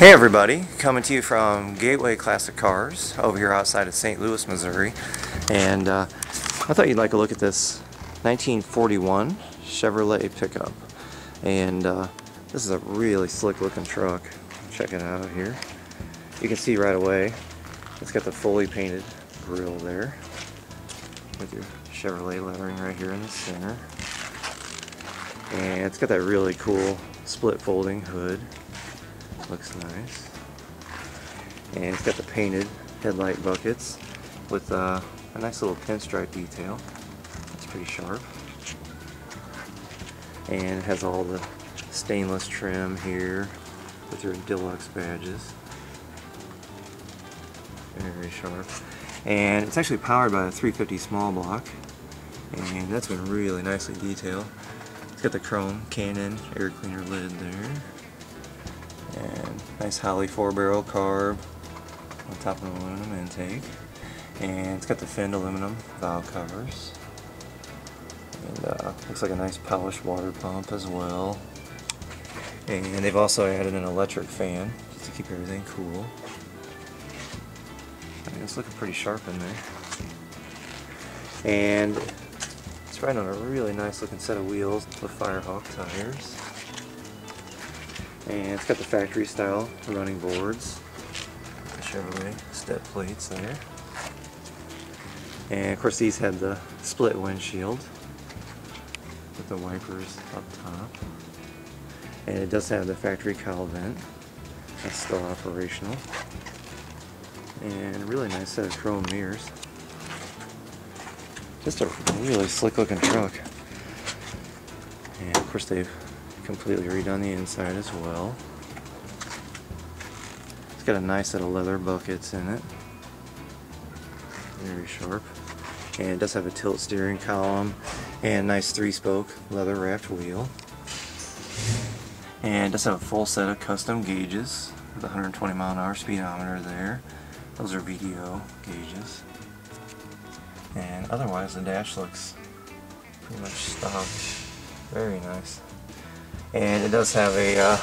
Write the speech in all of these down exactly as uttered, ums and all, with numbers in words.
Hey everybody, coming to you from Gateway Classic Cars over here outside of Saint Louis, Missouri, and uh, I thought you'd like a look at this nineteen forty-one Chevrolet pickup. And uh, this is a really slick looking truck. Check it out here. You can see right away it's got the fully painted grille there with your Chevrolet lettering right here in the center, and it's got that really cool split folding hood. Looks nice. And it's got the painted headlight buckets with uh, a nice little pinstripe detail. It's pretty sharp. And it has all the stainless trim here with your deluxe badges. Very sharp. And it's actually powered by a three fifty small block. And that's been really nicely detailed. It's got the chrome Canon air cleaner lid there. And nice Holley four-barrel carb on top of an aluminum intake, and it's got the finned aluminum valve covers, and uh, looks like a nice polished water pump as well. And they've also added an electric fan just to keep everything cool. I mean, it's looking pretty sharp in there, and it's riding on a really nice looking set of wheels with Firehawk tires. And it's got the factory style running boards, the Chevrolet step plates there. And of course these had the split windshield with the wipers up top. And it does have the factory cowl vent, that's still operational. And a really nice set of chrome mirrors. Just a really slick looking truck. And of course they've completely redone the inside as well. It's got a nice set of leather buckets in it. Very sharp. And it does have a tilt steering column and nice three-spoke leather wrapped wheel. And it does have a full set of custom gauges with one hundred twenty mile an hour speedometer there. Those are V D O gauges. And otherwise the dash looks pretty much stock. Very nice. And it does have a uh,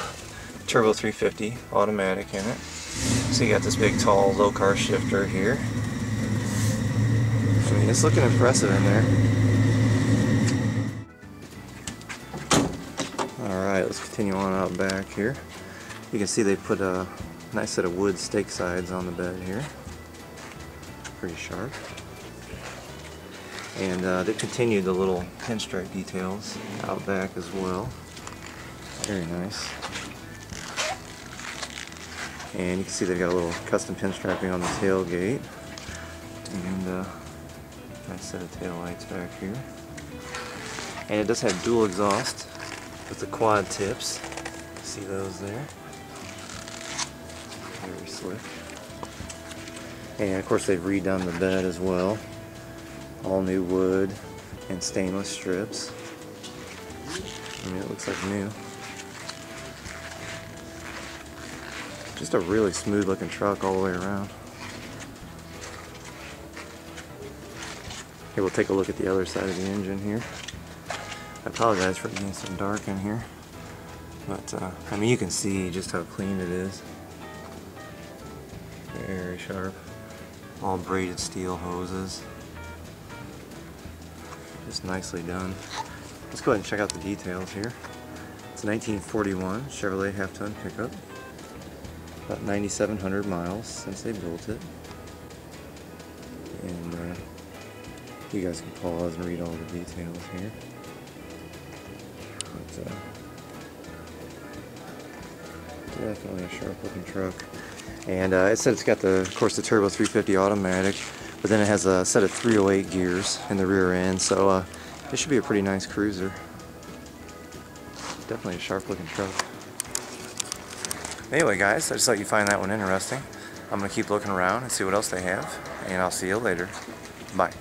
Turbo three fifty automatic in it. So you got this big, tall, low car shifter here. I mean, it's looking impressive in there. Alright, let's continue on out back here. You can see they put a nice set of wood stake sides on the bed here. Pretty sharp. And uh, they continued the little pinstripe details out back as well. Very nice. And you can see they've got a little custom pinstriping on the tailgate. And uh, nice set of tail lights back here. And it does have dual exhaust with the quad tips. See those there? Very slick. And of course they've redone the bed as well. All new wood and stainless strips. I mean, it looks like new. Just a really smooth looking truck all the way around. Here, we'll take a look at the other side of the engine here. I apologize for being so dark in here. But, uh, I mean, you can see just how clean it is. Very sharp. All braided steel hoses. Just nicely done. Let's go ahead and check out the details here. It's a nineteen forty-one Chevrolet half-ton pickup. About ninety-seven hundred miles since they built it. And uh, you guys can pause and read all the details here. But, uh, definitely a sharp looking truck. And uh, it said it's got, the, of course, the Turbo three fifty automatic, but then it has a set of three oh eight gears in the rear end, so uh, it should be a pretty nice cruiser. Definitely a sharp looking truck. Anyway guys, I just thought you'd find that one interesting. I'm going to keep looking around and see what else they have, and I'll see you later. Bye.